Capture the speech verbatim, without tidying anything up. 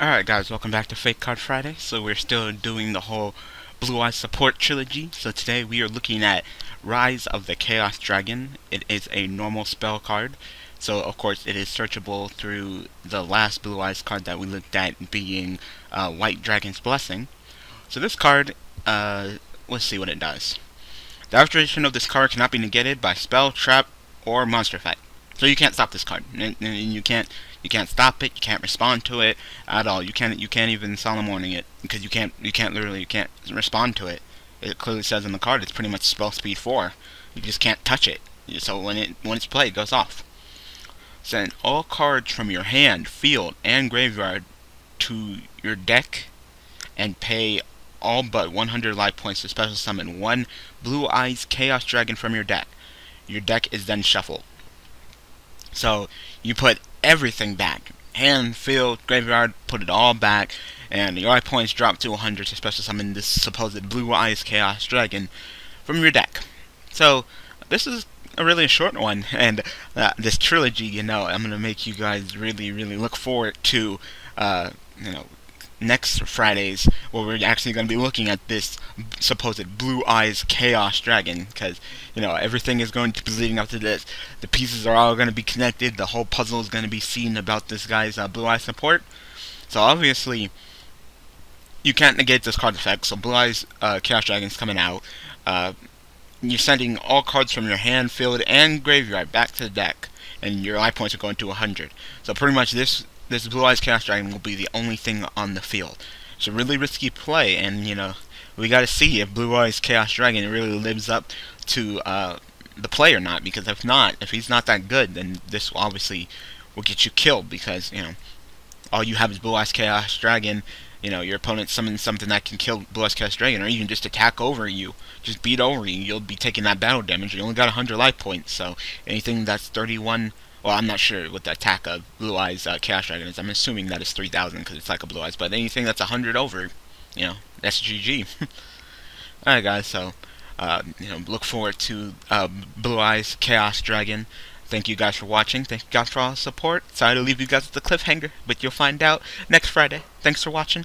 Alright guys, welcome back to Fake Card Friday. So we're still doing the whole Blue Eyes Support Trilogy. So today we are looking at Rise of the Chaos Dragon. It is a normal spell card. So of course it is searchable through the last Blue Eyes card that we looked at being uh, White Dragon's Blessing. So this card, uh, let's see what it does. The activation of this card cannot be negated by spell, trap, or monster effect. So you can't stop this card. And you can't you can't stop it, you can't respond to it at all. You can't you can't even solemn warning it because you can't you can't literally you can't respond to it. It clearly says on the card it's pretty much spell speed four. You just can't touch it. So when it when it's played, it goes off. Send all cards from your hand, field, and graveyard to your deck and pay all but one hundred life points to special summon one Blue Eyes Chaos Dragon from your deck. Your deck is then shuffled. So you put everything back, hand, field, graveyard, put it all back, and your life points drop to one hundred to special summon this supposed Blue Eyes Chaos Dragon from your deck. So this is a really short one, and uh, this trilogy, you know, I'm gonna make you guys really, really look forward to, uh, you know, next Fridays, where we're actually going to be looking at this supposed Blue Eyes Chaos Dragon, because, you know, everything is going to be leading up to this. The pieces are all going to be connected, the whole puzzle is going to be seen about this guy's uh, Blue Eyes support. So obviously, you can't negate this card effect, so Blue Eyes uh, Chaos Dragon's coming out. Uh, you're sending all cards from your hand, field, and graveyard back to the deck, and your life points are going to one hundred. So pretty much this This Blue Eyes Chaos Dragon will be the only thing on the field. It's a really risky play, and, you know, we gotta see if Blue Eyes Chaos Dragon really lives up to uh, the play or not, because if not, if he's not that good, then this obviously will get you killed, because, you know, all you have is Blue Eyes Chaos Dragon, you know, your opponent summons something that can kill Blue Eyes Chaos Dragon, or even just attack over you, just beat over you, you'll be taking that battle damage, you only got one hundred life points, so anything that's thirty-one... Well, I'm not sure what the attack of Blue Eyes uh, Chaos Dragon is. I'm assuming that is three thousand because it's like a Blue Eyes. But anything that's one hundred over, you know, that's G G. Alright, guys, so, uh, you know, look forward to uh, Blue Eyes Chaos Dragon. Thank you guys for watching. Thank you guys for all the support. Sorry to leave you guys with the cliffhanger, but you'll find out next Friday. Thanks for watching.